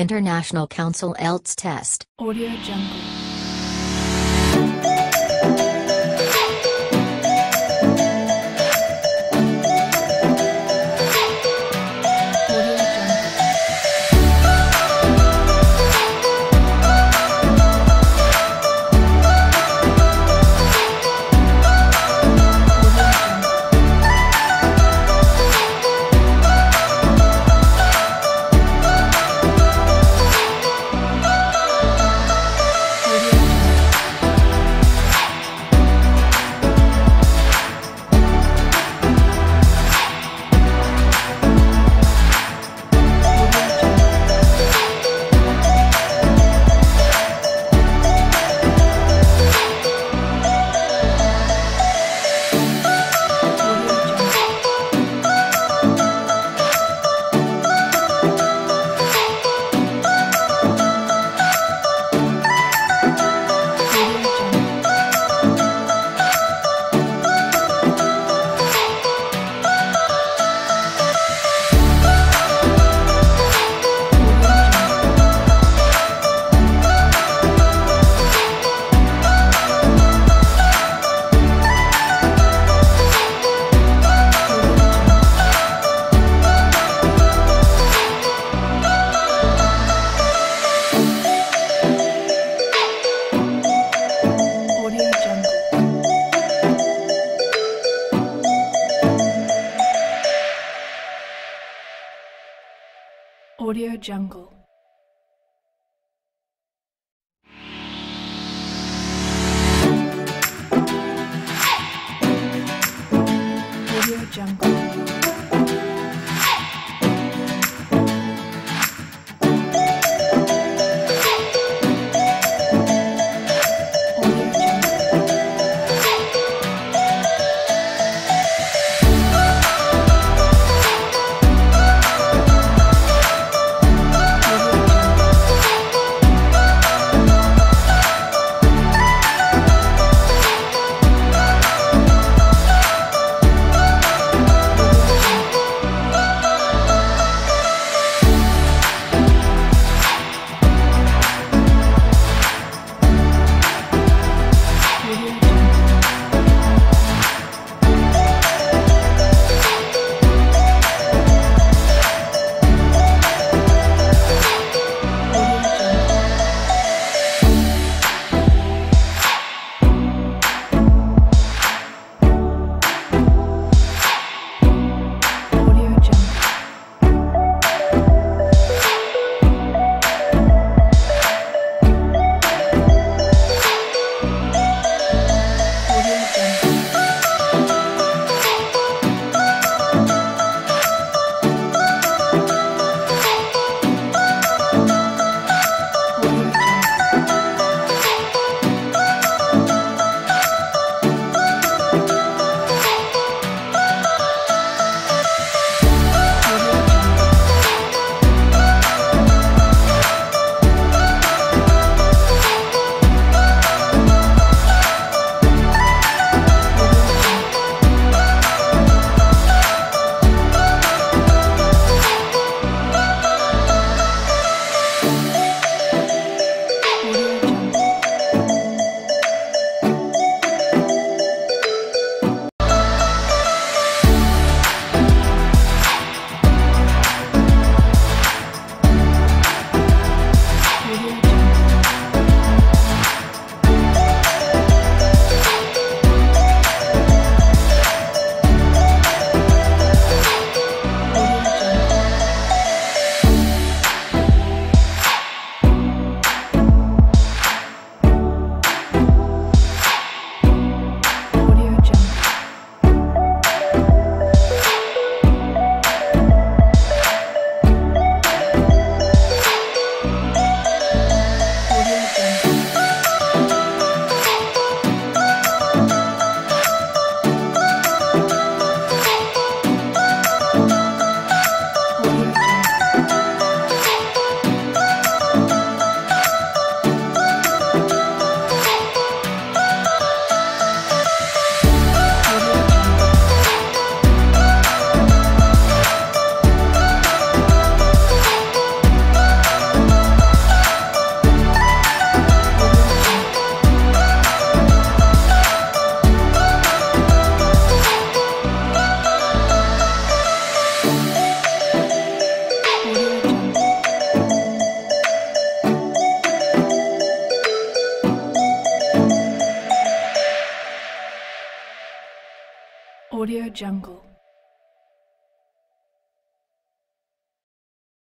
International Council IELTS Test. Audio Jungle. Audio Jungle. Audio Jungle. Audio Jungle.